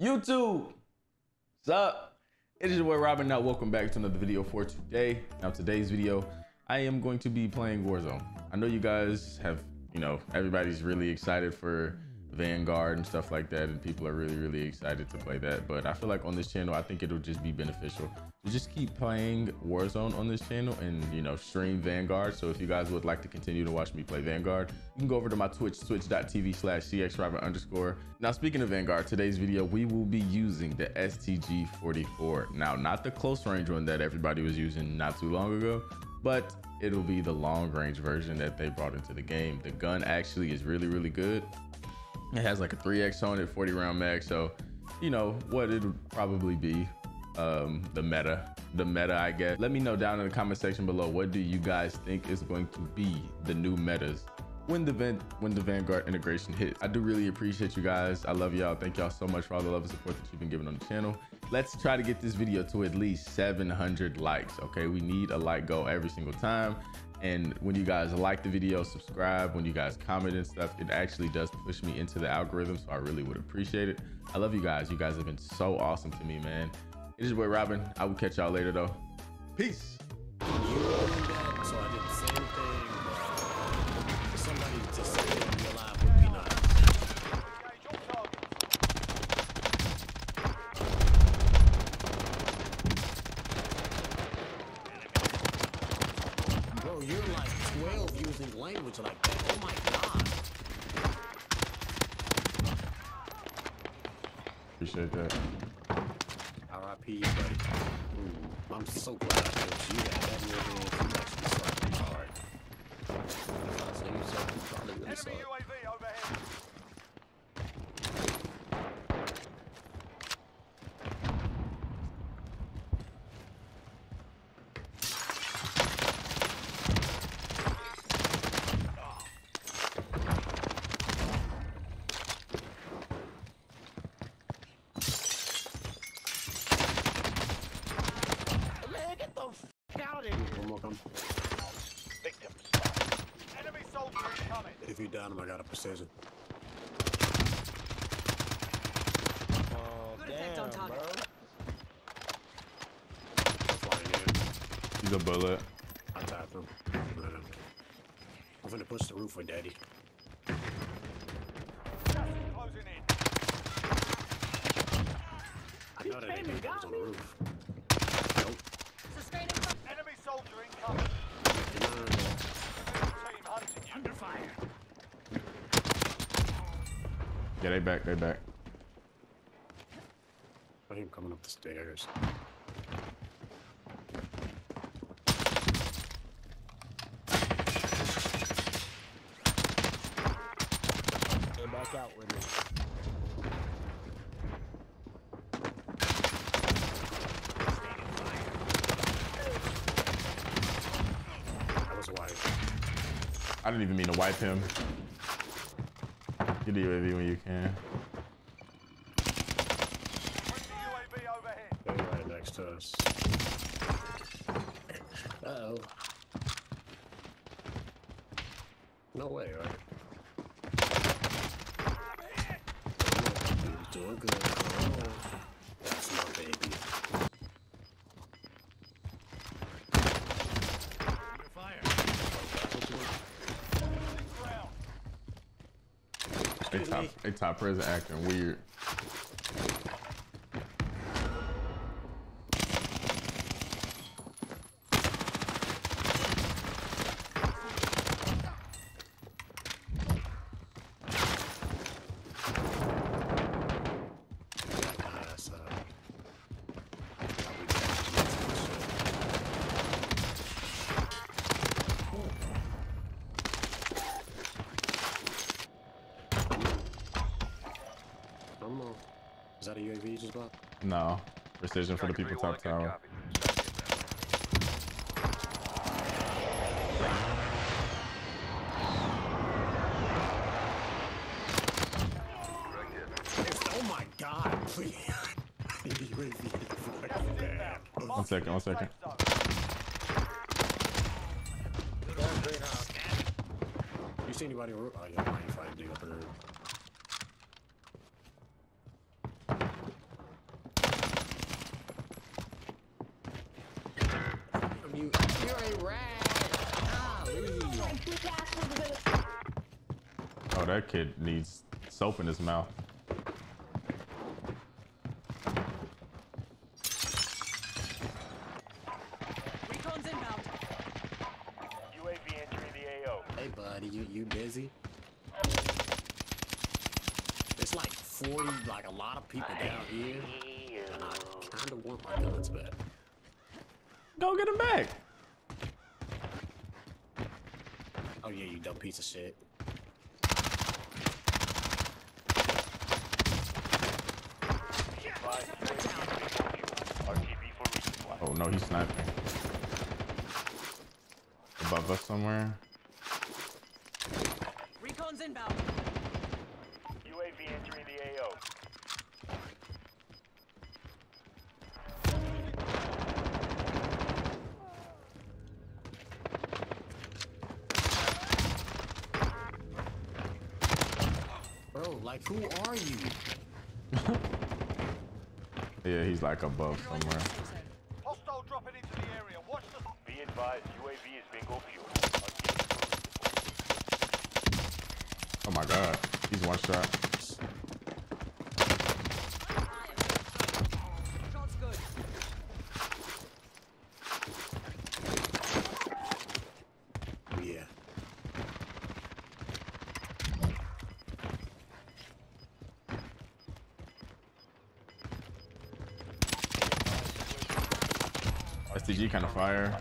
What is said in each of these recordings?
YouTube, what's up? It is your boy Robin. Now, welcome back to another video for today. Now, today's video, I am going to be playing Warzone. I know you guys have, you know, everybody's really excited for Vanguard and stuff like that, and people are really excited to play that. But I feel like on this channel, I think it'll just be beneficial to just keep playing Warzone on this channel and, you know, stream Vanguard. So if you guys would like to continue to watch me play Vanguard, you can go over to my Twitch, twitch.tv/cxriber_. Now, speaking of Vanguard, today's video we will be using the STG44. Now, not the close range one that everybody was using not too long ago, but it'll be the long range version that they brought into the game. The gun actually is really good. It has like a 3x on it, 40 round mag. So, you know what, it'll probably be the meta, I guess. Let me know down in the comment section below, what do you guys think is going to be the new metas when the Vanguard integration hits? I do really appreciate you guys. I love y'all. Thank y'all so much for all the love and support that you've been giving on the channel. Let's try to get this video to at least 700 likes. Okay, we need a like goal every single time. And when you guys like the video, subscribe, when you guys comment and stuff, it actually does push me into the algorithm. So I really would appreciate it. I love you guys. You guys have been so awesome to me, man. It is your boy Robin. I will catch y'all later though. Peace. So I did the same thing. For somebody to say it alive would be nice. Bro, you're like 12 using language like that. Oh my god. Appreciate that. RIP, buddy. Ooh, I'm so glad I told you that. That really makes me slightly hard. Enemy UAV overhead. If you down him, I got a precision. Oh, good effect on target. He's a bullet. I tapped him. I'm gonna push the roof with daddy. Closing in. I know that he comes on the roof. Nope. Sustaining enemy soldier incoming. Under fire. Yeah, they back. I hear him coming up the stairs. They're back out with me. That was wide. I didn't even mean to wipe him. Get the UAV when you can. UAV overhead. They're right next to us. Uh-oh. No way, right? He's doing good. Oh. That's my baby. Under fire. They top prison acting weird. Is that a UAV you just bought? No. Precision for the people top tower. Oh my god, please. One second. You see anybody? Oh, yeah, 95 dig up in the room. Oh, that kid needs soap in his mouth. Recon's inbound. UAV entering the AO. Hey, buddy, you busy? There's like 40, like a lot of people down here. And I kind of want my guns back. Go get them back. Oh yeah, you dumb piece of shit. Oh no, he's sniping. Above us somewhere. Recon's inbound. UAV entering the AO. Like, who are you? Yeah, he's like above somewhere. Hostile dropping into the area. Watch the... Be advised, UAV is bingo fuel. Oh my god, he's one shot. Shot's good. Yeah. STG kind of fire.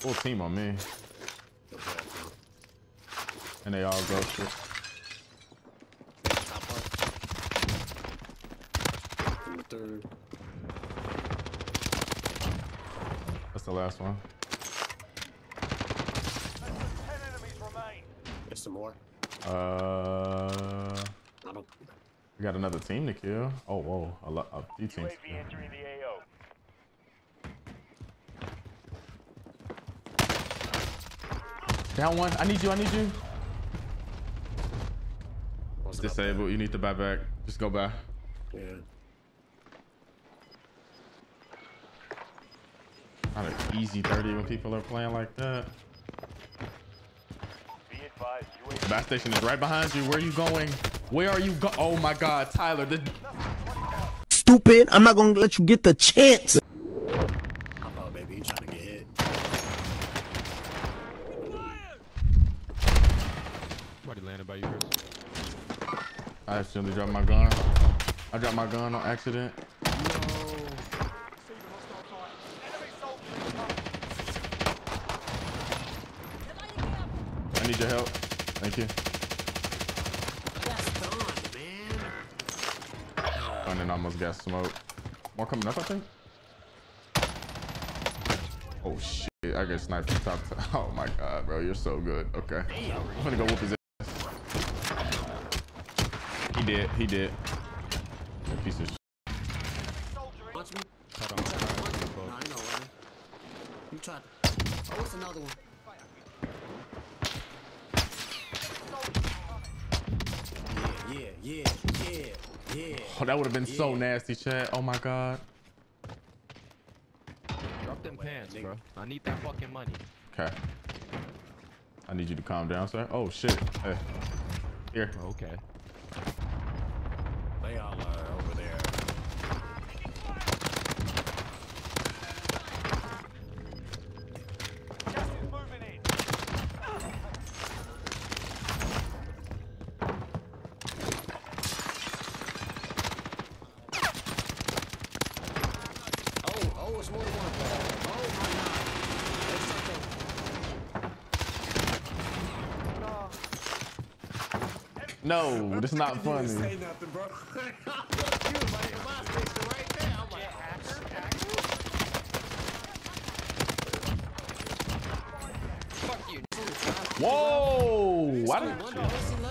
Full team on me. And they all go shit. That's the last one. There's some more. We got another team to kill. Oh, whoa, a few teams. UAV entering the AO. Down one. I need you. Disabled. You need to buy back. Just go buy. Yeah. Not an easy 30 when people are playing like that. The back station is right behind you. Where are you going? Where are you going? Oh my god, Tyler. Stupid. I'm not going to let you get the chance. Oh, baby, you trying to get hit. Somebody landed by you, Chris. I accidentally dropped my gun. I dropped my gun on accident. I need your help. Thank you. And then I almost got smoked. More coming up, I think. Oh shit! I got sniped from top to. Oh my god, bro, you're so good. Okay, I'm gonna go whoop his ass. He did. He did. That piece of shit. You tried. Oh, what's another one? Yeah. Oh, that would have been so nasty, chat. Oh my god. Drop them pants, bro. I need that fucking money. Okay. I need you to calm down, sir. Oh shit. Hey. Here. Okay. They all are over there. No, that's not funny. Say nothing, bro. Whoa! Why did you?